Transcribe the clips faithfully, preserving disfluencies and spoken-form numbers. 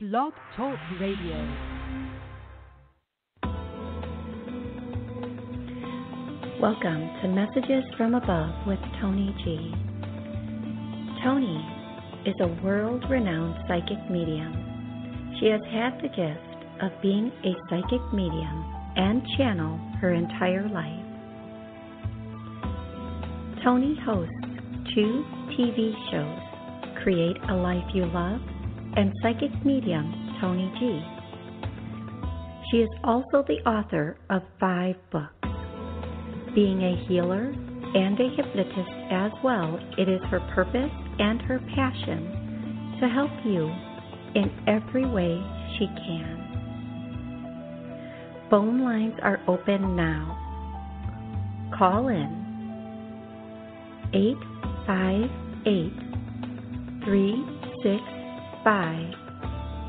Blog Talk Radio. Welcome to Messages from Above with Toni G. Toni is a world-renowned psychic medium. She has had the gift of being a psychic medium and channel her entire life. Toni hosts two T V shows, Create a Life You Love, and Psychic Medium Toni G. She is also the author of five books. Being a healer and a hypnotist as well, it is her purpose and her passion to help you in every way she can. Phone lines are open now. Call in eight five eight, three six five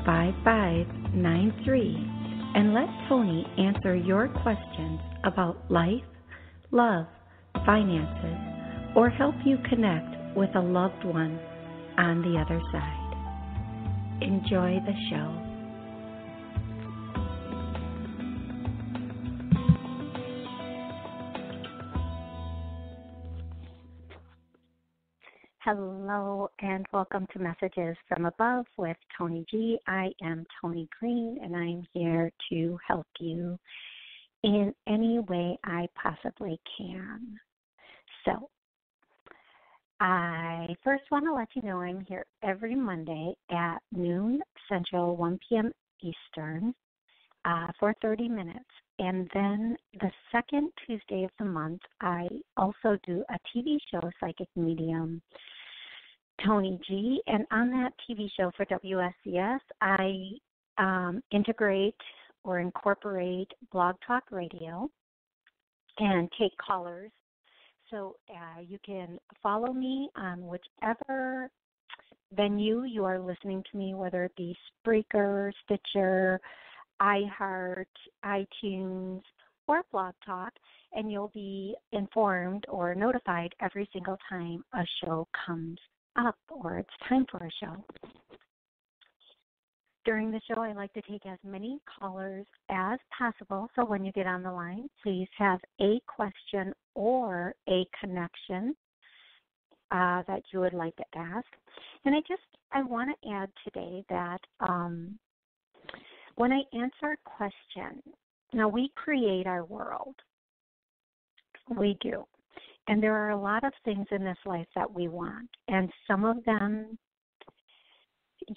five five nine three and let Toni answer your questions about life, love, finances, or help you connect with a loved one on the other side. Enjoy the show. Hello and welcome to Messages from Above with Toni G. I am Toni Greene and I'm here to help you in any way I possibly can. So, I first want to let you know I'm here every Monday at noon Central, one p.m. Eastern uh, for thirty minutes. And then the second Tuesday of the month, I also do a T V show, Psychic Medium Toni G, and on that T V show for W S C S, I um, integrate or incorporate Blog Talk Radio and take callers. So uh, you can follow me on whichever venue you are listening to me, whether it be Spreaker, Stitcher, iHeart, iTunes, or Blog Talk, and you'll be informed or notified every single time a show comes up or it's time for a show. During the show, I like to take as many callers as possible, so when you get on the line, please have a question or a connection uh, that you would like to ask. And I just, I want to add today that um, when I answer a question, now we create our world. We do. And there are a lot of things in this life that we want. And some of them,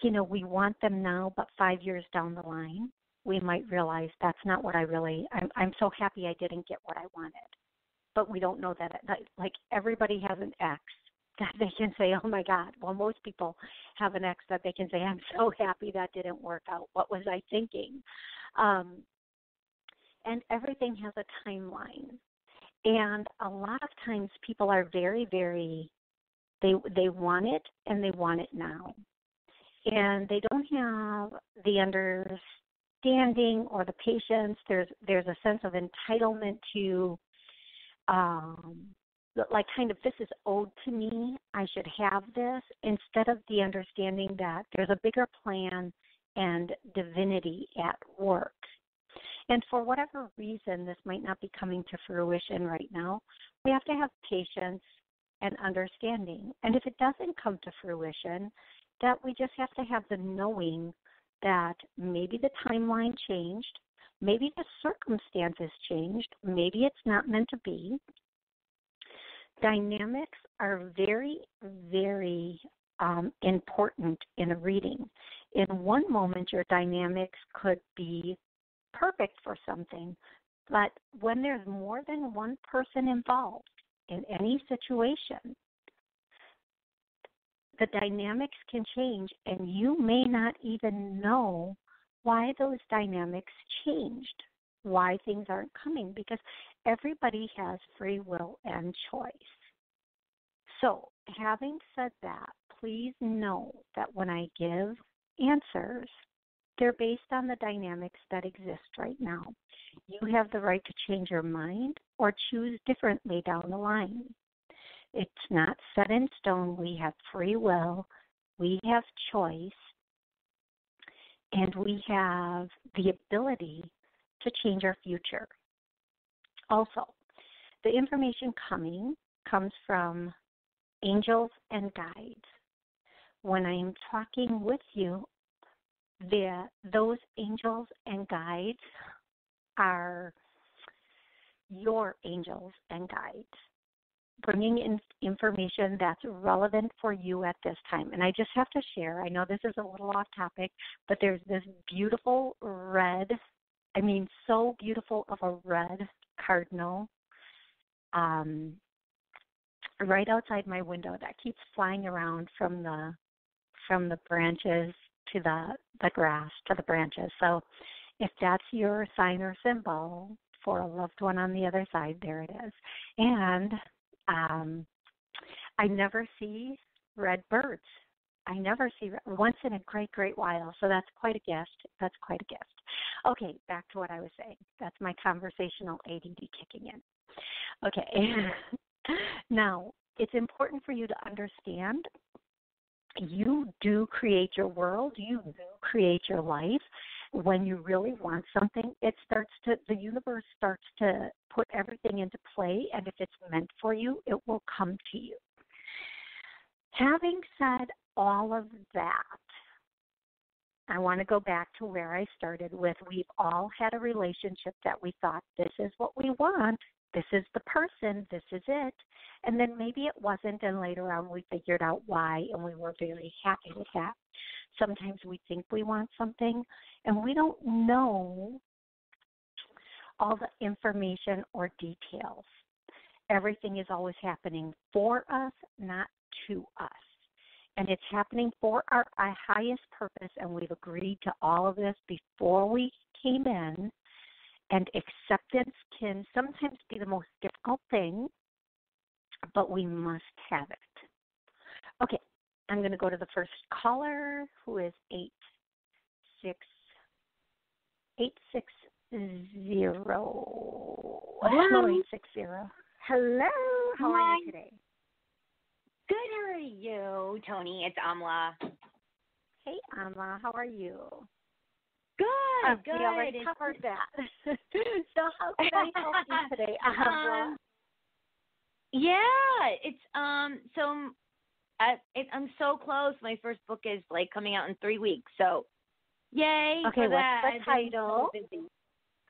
you know, we want them now, but five years down the line, we might realize that's not what I really, I'm, I'm so happy I didn't get what I wanted. But we don't know that. It, like everybody has an ex that they can say, oh, my God. Well, most people have an ex that they can say, I'm so happy that didn't work out. What was I thinking? Um, and everything has a timeline. And a lot of times people are very, very, they they want it and they want it now. And they don't have the understanding or the patience. There's there's a sense of entitlement to, um, like kind of this is owed to me, I should have this, instead of the understanding that there's a bigger plan and divinity at work. And for whatever reason, this might not be coming to fruition right now. We have to have patience and understanding. And if it doesn't come to fruition, that we just have to have the knowing that maybe the timeline changed, maybe the circumstances changed, maybe it's not meant to be. Dynamics are very, very um, important in a reading. In one moment, your dynamics could be perfect for something, but when there's more than one person involved in any situation, the dynamics can change, and you may not even know why those dynamics changed, why things aren't coming, because everybody has free will and choice. So, having said that, please know that when I give answers, they're based on the dynamics that exist right now. You have the right to change your mind or choose differently down the line. It's not set in stone. We have free will. We have choice. and we have the ability to change our future. Also, the information coming comes from angels and guides. When I am talking with you, the, those angels and guides are your angels and guides, bringing in information that's relevant for you at this time. And I just have to share, I know this is a little off topic, but there's this beautiful red, I mean, so beautiful of a red cardinal um, right outside my window that keeps flying around from the from the branches to the, the grass, to the branches. So if that's your sign or symbol for a loved one on the other side, there it is. And um, I never see red birds. I never see red, once in a great, great while. So that's quite a gift. That's quite a gift. Okay, back to what I was saying. That's my conversational A D D kicking in. Okay, now it's important for you to understand you do create your world. You do create your life. When you really want something, it starts to, the universe starts to put everything into play, and if it's meant for you, it will come to you. Having said all of that, I want to go back to where I started with, we've all had a relationship that we thought, this is what we want, this is the person, this is it, and then maybe it wasn't, and later on we figured out why, and we were very happy with that. Sometimes we think we want something, and we don't know all the information or details. Everything is always happening for us, not to us. And it's happening for our, our highest purpose, and we've agreed to all of this before we came in. And acceptance can sometimes be the most difficult thing, but we must have it. Okay, I'm going to go to the first caller, who is eight six eight six zero. Hello. eight sixty. Hello. How Hi. Are you today? Good. How are you, Toni? It's Amla. Hey, Amla. How are you? Good. Oh, good. We already covered that. So how can I help you today, Amla? Um, yeah. It's um. So. I, it, I'm so close. My first book is like coming out in three weeks. So, yay! Okay, for that. What's the title? So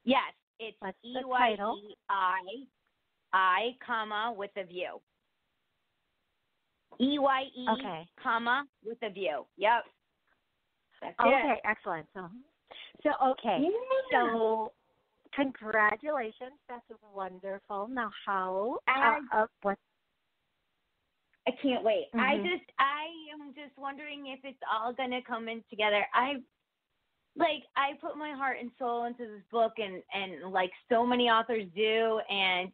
yes, it's E Y E I, I, comma with a view. E Y E, okay. Comma with a view. Yep. That's okay, it. Okay, excellent. So, so okay. Yeah. So, congratulations. That's wonderful. Now, how? Uh, uh, what? I can't wait. Mm-hmm. I just, I am just wondering if it's all going to come in together. I, like, I put my heart and soul into this book, and, and like so many authors do. And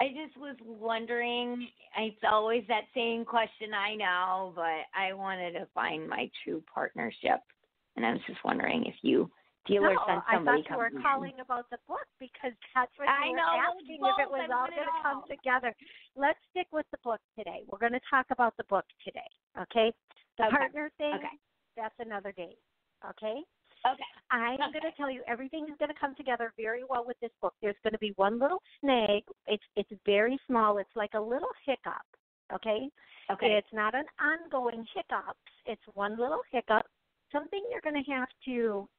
I just was wondering, it's always that same question, I know, but I wanted to find my true partnership. And I was just wondering if you deal or send somebody. No, I thought you were calling about the book, because that's what you were asking, if it was all going to come together. Let's stick with the book today. We're going to talk about the book today, okay? The partner thing, that's another day, okay? Okay. I'm okay. going to tell you everything is going to come together very well with this book. There's going to be one little snag. It's it's very small. It's like a little hiccup, okay? Okay. It's not an ongoing hiccup. It's one little hiccup, something you're going to have to –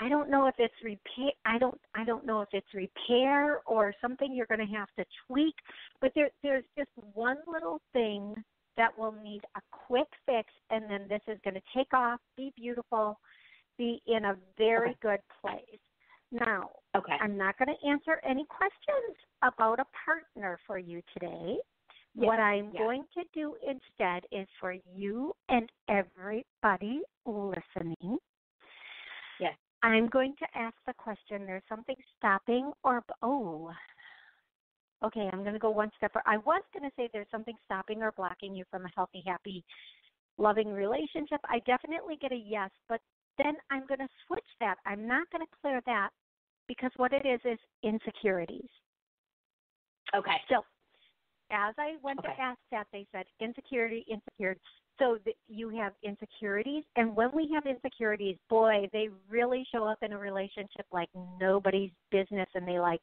I don't know if it's repair. I don't. I don't know if it's repair or something you're going to have to tweak. But there, there's just one little thing that will need a quick fix, and then this is going to take off, be beautiful, be in a very okay. good place. Now, okay. I'm not going to answer any questions about a partner for you today. Yes. What I'm yes. going to do instead is for you and everybody listening. Yes. I'm going to ask the question, there's something stopping or, oh, okay, I'm going to go one step. I was going to say there's something stopping or blocking you from a healthy, happy, loving relationship. I definitely get a yes, but then I'm going to switch that. I'm not going to clear that, because what it is is insecurities. Okay. So as I went okay. to ask that, they said insecurity, insecurity. So that you have insecurities, and when we have insecurities, boy, they really show up in a relationship like nobody's business, and they like,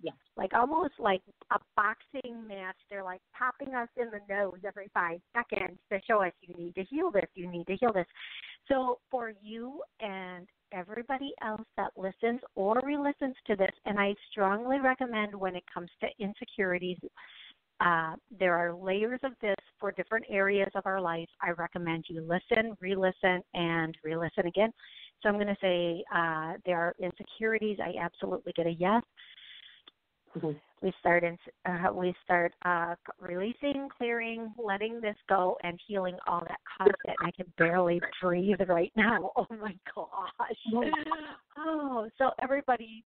yes, like almost like a boxing match. They're like popping us in the nose every five seconds to show us you need to heal this, you need to heal this. So for you and everybody else that listens or re-listens to this, and I strongly recommend when it comes to insecurities, Uh, there are layers of this for different areas of our life. I recommend you listen, re-listen, and re-listen again. So I'm going to say uh, there are insecurities. I absolutely get a yes. Mm-hmm. We start in, uh, we start uh, releasing, clearing, letting this go, and healing all that content. I can barely breathe right now. Oh, my gosh. Oh, so everybody,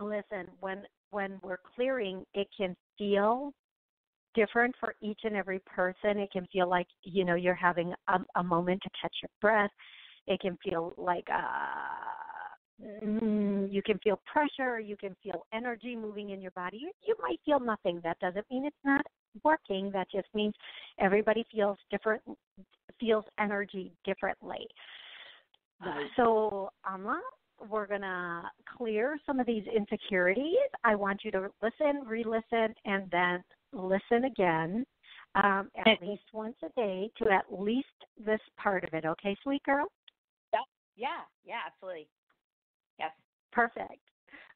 listen, when, when we're clearing, it can feel different for each and every person. It can feel like, you know, you're having a, a moment to catch your breath. It can feel like uh, you can feel pressure. You can feel energy moving in your body. You, you might feel nothing. That doesn't mean it's not working. That just means everybody feels different, feels energy differently. Right. So, Amma, we're going to clear some of these insecurities. I want you to listen, re-listen, and then listen again um, at and, least once a day to at least this part of it. Okay, sweet girl? Yeah, yeah, yeah, absolutely. Yes. Perfect.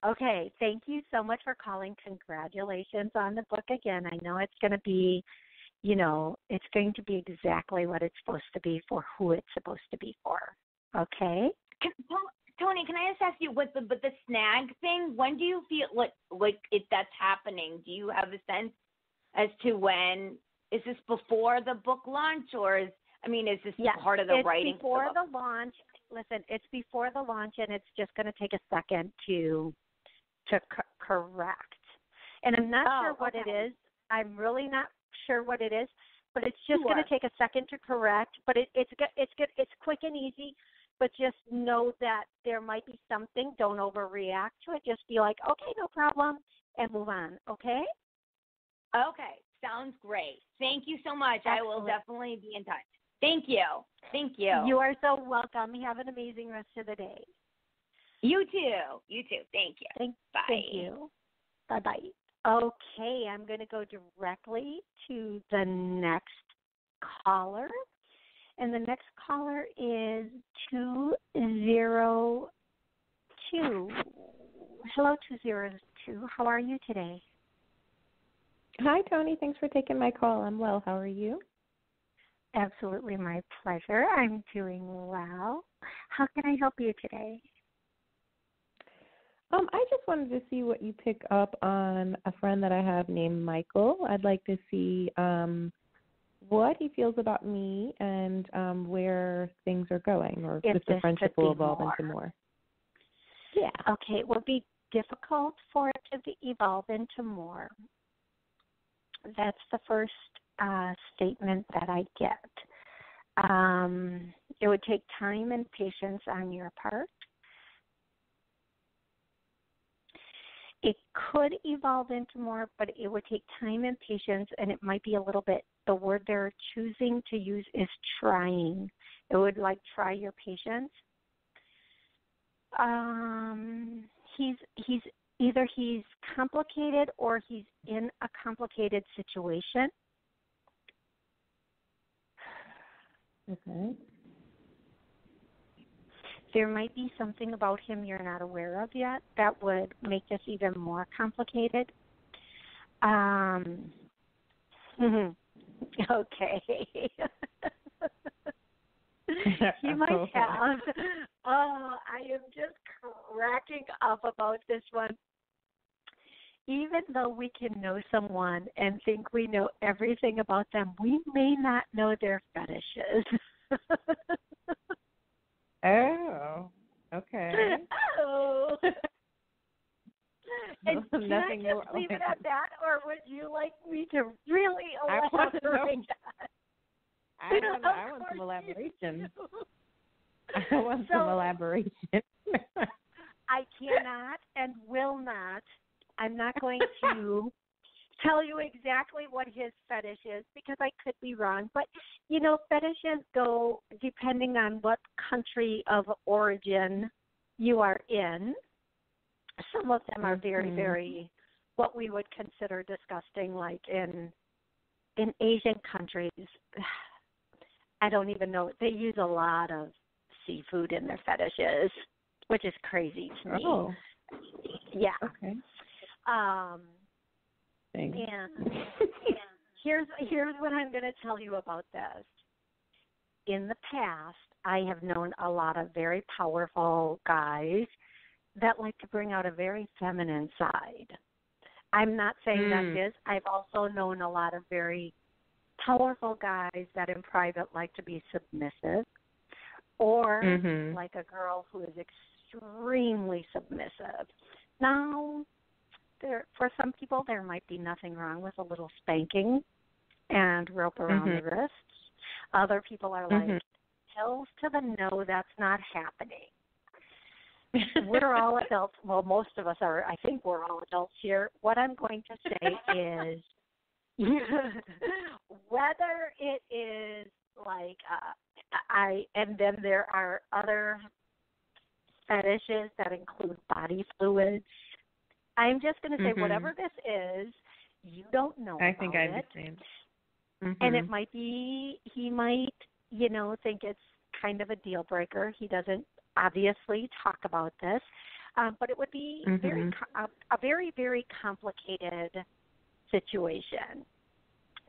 Okay, thank you so much for calling. Congratulations on the book again. I know it's going to be, you know, it's going to be exactly what it's supposed to be for who it's supposed to be for. Okay? Can, well, Toni, can I just ask you, with the with the snag thing, when do you feel like like if that's happening? Do you have a sense as to when? Is this before the book launch, or is I mean, is this yes, part of the it's writing? Before the launch. Listen, it's before the launch, and it's just going to take a second to to co- correct. And I'm not oh, sure what okay. it is. I'm really not sure what it is, but it's just sure. going to take a second to correct. But it, it's good. It's good. It's quick and easy. But just know that there might be something. Don't overreact to it. Just be like, okay, no problem, and move on, okay? Okay. Sounds great. Thank you so much. Excellent. I will definitely be in touch. Thank you. Thank you. You are so welcome. Have an amazing rest of the day. You too. You too. Thank you. Thank, Bye. Thank you. Bye-bye. Okay, I'm going to go directly to the next caller. And the next caller is two zero two. Hello, two zero two. How are you today? Hi, Toni. Thanks for taking my call. I'm well. How are you? Absolutely my pleasure. I'm doing well. How can I help you today? Um, I just wanted to see what you pick up on a friend that I have named Michael. I'd like to see... Um, what he feels about me and um, where things are going, or if, if the friendship will evolve more. into more. Yeah. Okay. It would be difficult for it to be evolve into more. That's the first uh, statement that I get. Um, it would take time and patience on your part. It could evolve into more, but it would take time and patience, and it might be a little bit, the word they're choosing to use is trying. It would, like, try your patience. Um, he's he's either he's complicated or he's in a complicated situation. Okay. There might be something about him you're not aware of yet that would make this even more complicated. Um, okay. You might have. Oh, I am just cracking up about this one. Even though we can know someone and think we know everything about them, we may not know their fetishes. Oh, okay. Oh. And can I just more leave it at that, or would you like me to really elaborate I want to know. that? I don't know. I want some elaboration. I want so, some elaboration. I cannot and will not. I'm not going to tell you exactly what his fetish is because I could be wrong. But, you know, fetishes go depending on what country of origin you are in. Some of them are very, mm-hmm. very what we would consider disgusting, like in in Asian countries. I don't even know. They use a lot of seafood in their fetishes, which is crazy to me. Oh. Yeah. Okay. Um, and, and here's here's what I'm going to tell you about this. In the past, I have known a lot of very powerful guys that like to bring out a very feminine side. I'm not saying mm. that is. I've also known a lot of very powerful guys that in private like to be submissive or mm-hmm. like a girl who is extremely submissive. Now, there, for some people, there might be nothing wrong with a little spanking and rope around mm-hmm. the wrists. Other people are mm-hmm. like, pills to the no, that's not happening. We're all adults. Well, most of us are. I think we're all adults here. What I'm going to say is whether it is like uh, I, and then there are other fetishes that include body fluids. I'm just going to say mm-hmm. whatever this is, you don't know I about think I understand. It. Mm-hmm. And it might be, he might, you know, think it's kind of a deal breaker. He doesn't obviously talk about this, um, but it would be mm-hmm. very a, a very, very complicated situation.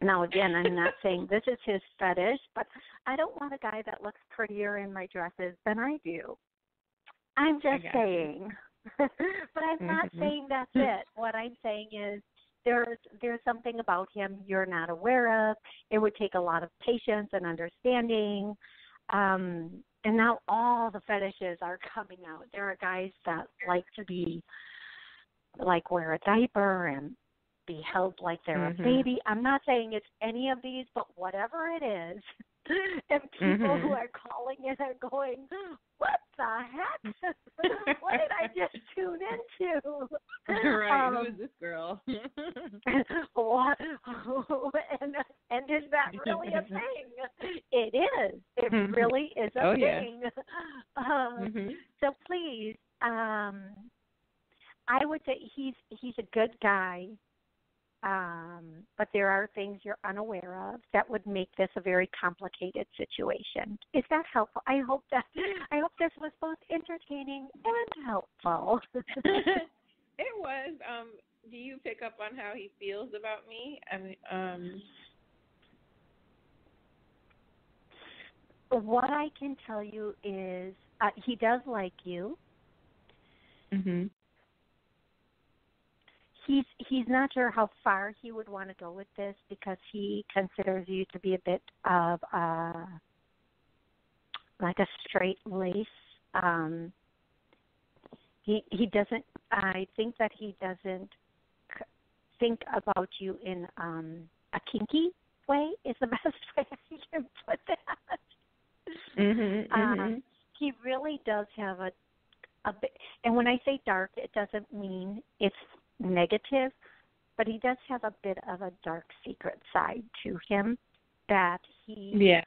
Now, again, I'm not saying this is his fetish, but I don't want a guy that looks prettier in my dresses than I do. I'm just saying. But I'm not mm-hmm. saying that's it. What I'm saying is there's, there's something about him you're not aware of. It would take a lot of patience and understanding. Um, and now all the fetishes are coming out. There are guys that like to be, like wear a diaper and be held like they're mm-hmm. a baby. I'm not saying it's any of these, but whatever it is, and people mm-hmm. who are calling in are going, what the heck? What did I just tune into? Right, um, who is this girl? What? and, and is that really a thing? It is. It mm-hmm. really is a oh, thing. Yeah. Um, mm-hmm. So please, um, I would say he's he's a good guy, um, but there are things you're unaware of that would make this a very complicated situation. Is that helpful? I hope that I hope this was both entertaining and helpful. It was. Um, do you pick up on how he feels about me? I mean, um... what I can tell you is uh, he does like you. Mm-hmm. He's he's not sure how far he would want to go with this because he considers you to be a bit of a, like a straight lace. Um, he he doesn't. I think that he doesn't think about you in um, a kinky way. Is the best way I can put that. Mm-hmm, um, mm-hmm. He really does have a a bit. And when I say dark, it doesn't mean it's negative, but he does have a bit of a dark secret side to him that he yeah.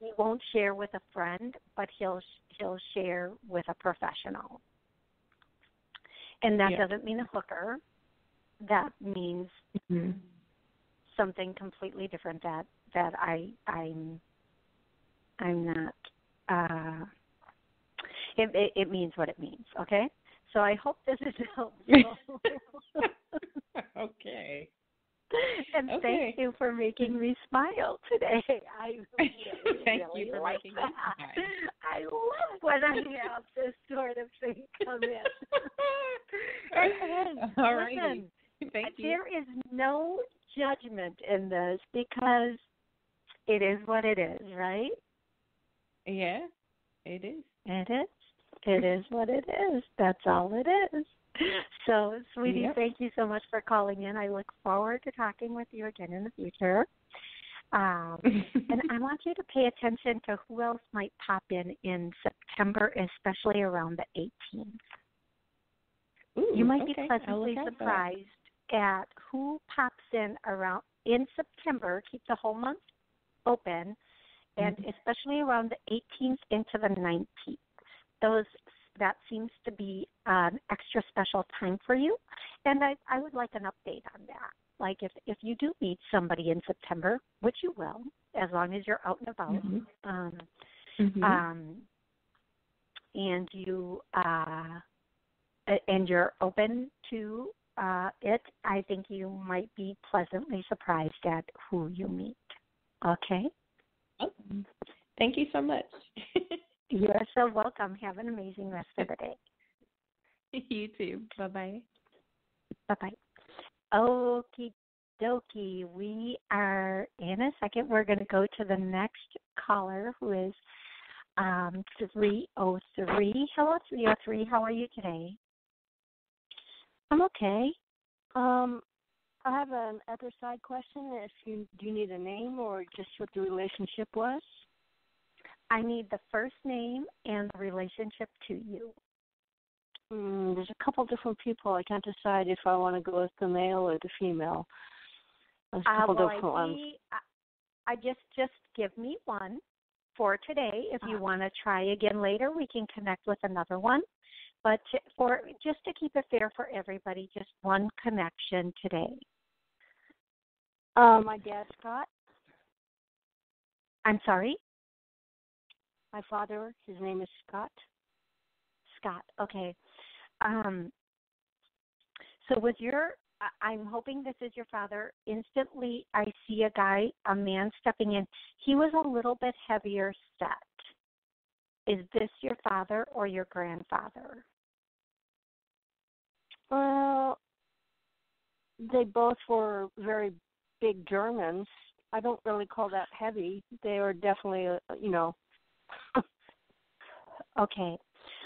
he won't share with a friend, but he'll he'll share with a professional. And that yeah. doesn't mean a hooker. That means mm-hmm. something completely different that that I I'm I'm not. Uh, it, it it means what it means. Okay. So I hope this is helpful. Okay. And okay. thank you for making me smile today. I really, thank really you for like making that. Me smile. I love when I have this sort of thing come in. All right. Thank you. There is no judgment in this because it is what it is, right? Yeah, it is. It is. It is what it is. That's all it is. So, sweetie, yep. thank you so much for calling in. I look forward to talking with you again in the future. Um, and I want you to pay attention to who else might pop in in September, especially around the eighteenth. Ooh, you might okay. be pleasantly surprised at who pops in around in September. Keep the whole month open, and mm-hmm. especially around the eighteenth into the nineteenth. Those that seems to be an extra special time for you, and I, I would like an update on that. Like if, if you do meet somebody in September, which you will, as long as you're out and about, mm-hmm. Um, mm-hmm. Um, and you uh, and you're open to uh, it, I think you might be pleasantly surprised at who you meet. Okay. Oh, thank you so much. You're so welcome. Have an amazing rest of the day. You too. Bye bye. Bye bye. Okie dokie, we are in a second. We're going to go to the next caller, who is um, three oh three. Hello, three oh three. How are you today? I'm okay. Um, I have an other side question. If you do you need a name or just what the relationship was? I need the first name and the relationship to you. Mm, there's a couple different people. I can't decide if I want to go with the male or the female. There's a couple uh, well, different I ones. I, I just just give me one for today. If you want to try again later, we can connect with another one. But to, for just to keep it fair for everybody, just one connection today. Um, my dad, Scott. I'm sorry? My father, his name is Scott. Scott, okay. Um, so with your, I'm hoping this is your father. Instantly, I see a guy, a man stepping in. He was a little bit heavier set. Is this your father or your grandfather? Well, they both were very big Germans. I don't really call that heavy. They were definitely, you know. Okay.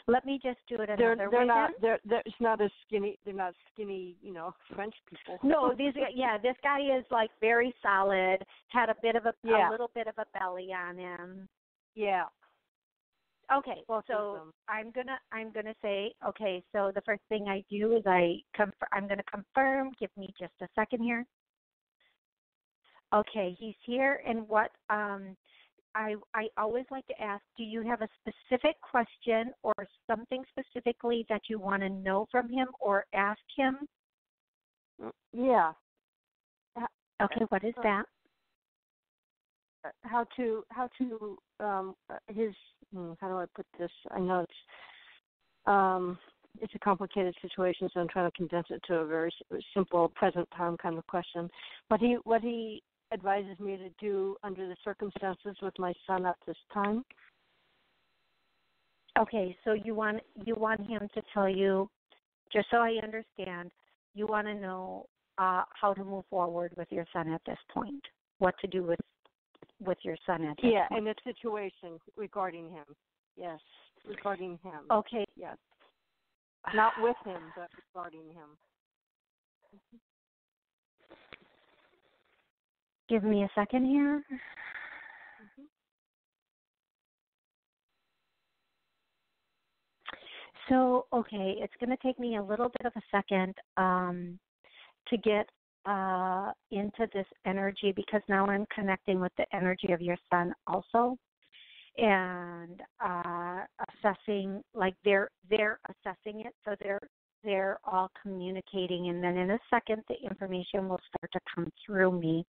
Let me just do it another they're, they're way. Not, they're, they're, it's not a skinny, they're not skinny, you know, French people. No, these, yeah, this guy is like very solid, had a bit of a, yeah. a little bit of a belly on him. Yeah. Okay, well, so I'm gonna I'm gonna say okay. So the first thing I do is I conf- I'm gonna confirm. Give me just a second here. Okay, he's here, and what um, I I always like to ask: do you have a specific question or something specifically that you want to know from him or ask him? Yeah. Okay, what is that? How to how to um, his. How do I put this? I know it's um, it's a complicated situation, so I'm trying to condense it to a very simple present time kind of question. But he, what he advises me to do under the circumstances with my son at this time. Okay, so you want you want him to tell you, just so I understand, you want to know uh, how to move forward with your son at this point, what to do with. With your son at yeah, point. And the situation regarding him. Yes, regarding him. Okay. Yes. Not with him, but regarding him. Give me a second here. Mm-hmm. So, okay, it's going to take me a little bit of a second um, to get Uh, into this energy, because now I'm connecting with the energy of your son also, and uh, assessing, like they're they're assessing it, so they're they're all communicating, and then in a second the information will start to come through me.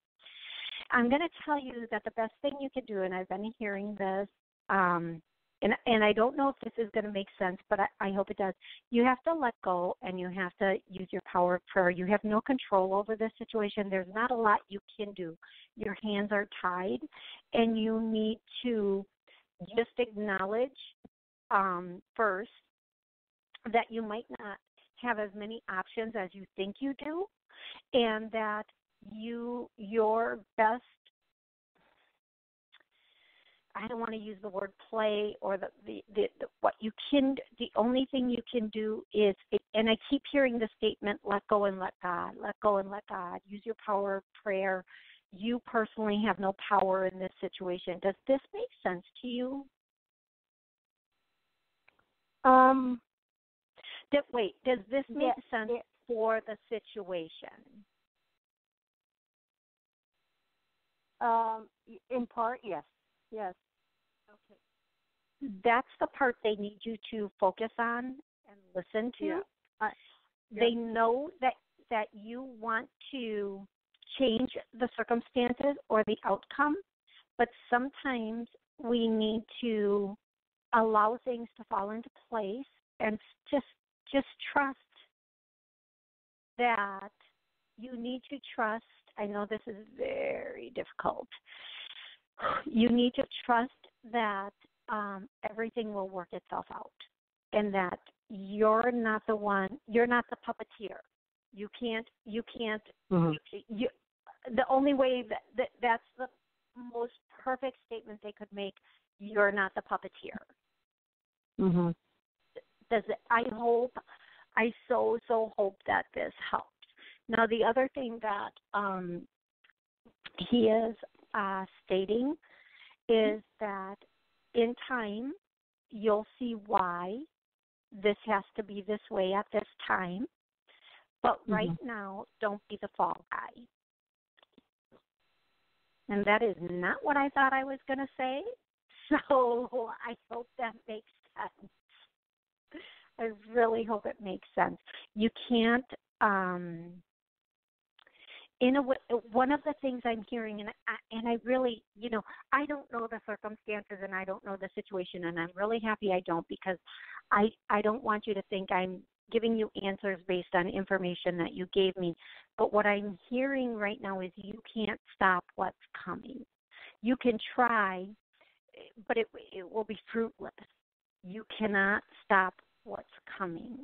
I'm going to tell you that the best thing you can do, and I've been hearing this, um, and and I don't know if this is going to make sense, but I, I hope it does. You have to let go, and you have to use your power of prayer. You have no control over this situation. There's not a lot you can do. Your hands are tied, and you need to just acknowledge um, first that you might not have as many options as you think you do, and that you your best, I don't want to use the word play or the, the, the, the what you can, the only thing you can do is, and I keep hearing the statement, let go and let God, let go and let God, use your power of prayer. You personally have no power in this situation. Does this make sense to you? Um, that, wait, does this make yeah, sense yeah. for the situation? Um, in part, yes. Yes. Okay. That's the part they need you to focus on and listen to. Yeah. Uh, yeah. They know that, that you want to change the circumstances or the outcome, but sometimes we need to allow things to fall into place and just just trust that you need to trust. I know this is very difficult. You need to trust that um, everything will work itself out and that you're not the one, you're not the puppeteer. You can't, you can't, mm-hmm. you, the only way that, that that's the most perfect statement they could make, you're not the puppeteer. Mm-hmm. Does it, I hope, I so, so hope that this helps. Now, the other thing that um, he is uh, stating is that in time, you'll see why this has to be this way at this time. But right mm-hmm. now, don't be the fall guy. And that is not what I thought I was going to say. So I hope that makes sense. I really hope it makes sense. You can't, um, in a way, one of the things I'm hearing, and I, and I really, you know, I don't know the circumstances and I don't know the situation, and I'm really happy I don't, because I, I don't want you to think I'm giving you answers based on information that you gave me. But what I'm hearing right now is you can't stop what's coming. You can try, but it, it will be fruitless. You cannot stop what's coming.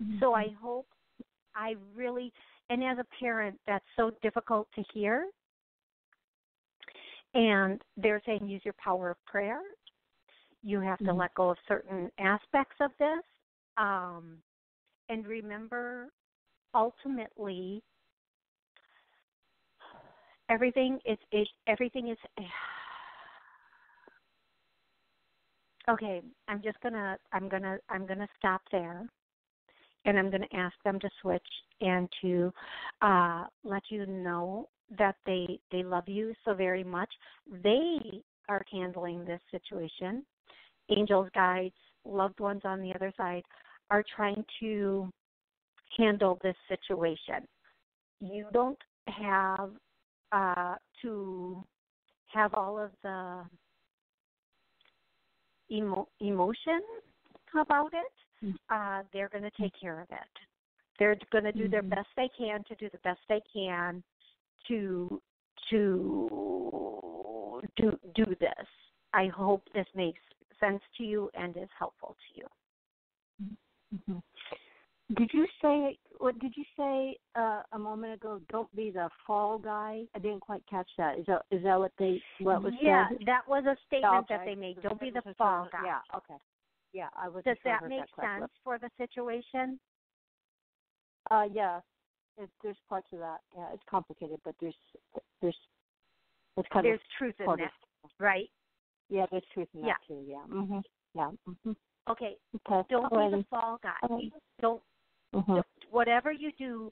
Mm-hmm. So I hope, I really, and as a parent, that's so difficult to hear. And they're saying use your power of prayer. You have to mm-hmm. let go of certain aspects of this. Um, and remember, ultimately, everything is, is everything is. Okay, I'm just gonna, I'm gonna, I'm gonna stop there, and I'm gonna ask them to switch and to uh, let you know that they they love you so very much. They are handling this situation. Angels, guides, loved ones on the other side are trying to handle this situation. You don't have uh, to have all of the emo- emotion about it. Mm-hmm. Uh, they're going to take care of it. They're going to do mm-hmm. their best they can to do the best they can to to do do this. I hope this makes sense to you and is helpful to you. Mm-hmm. Did you say? What did you say uh, a moment ago? Don't be the fall guy. I didn't quite catch that. Is that is that what they what was? Yeah, said? That was a statement okay. that they made. Don't be the fall guy. Yeah. Okay. Yeah, I was. Does sure that make that sense left. for the situation? Uh, yeah. It, there's parts of that. Yeah, it's complicated, but there's there's it's kind there's of truth in that, of, right? Yeah, there's truth in that yeah. too, yeah. Mm-hmm. Yeah. Mm-hmm. Okay. okay, don't be the fall guy. Okay. Don't, mm-hmm. don't, whatever you do,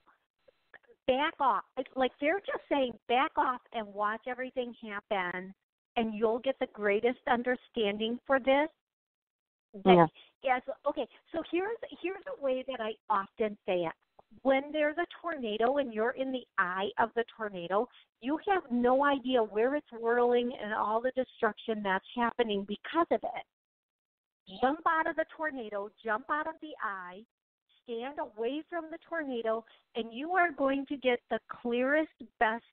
back off. Like they're just saying back off and watch everything happen, and you'll get the greatest understanding for this. Yeah. yeah so, okay, so here's, here's a way that I often say it. When there's a tornado and you're in the eye of the tornado, you have no idea where it's whirling and all the destruction that's happening because of it. Jump out of the tornado, jump out of the eye, stand away from the tornado, and you are going to get the clearest, best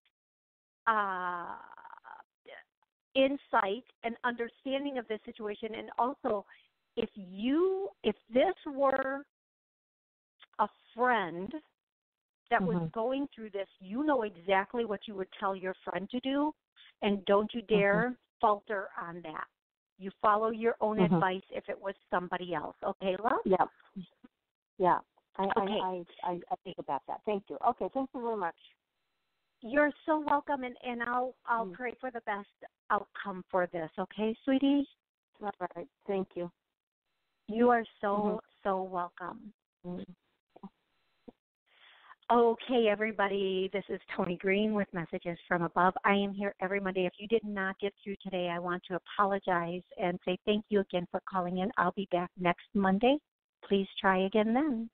uh, insight and understanding of this situation. And also, if you, if this were a friend that mm-hmm. was going through this, you know exactly what you would tell your friend to do, and don't you dare mm-hmm. falter on that. You follow your own mm-hmm. advice if it was somebody else. Okay, love? Yeah. Yeah. I, okay. I, I, I, I think about that. Thank you. Okay, thank you very much. You're so welcome, and, and I'll, I'll mm. pray for the best outcome for this. Okay, sweetie? All right. Thank you. You are so, mm-hmm. so welcome. Mm-hmm. Okay, everybody, this is Toni Greene with Messages from Above. I am here every Monday. If you did not get through today, I want to apologize and say thank you again for calling in. I'll be back next Monday. Please try again then.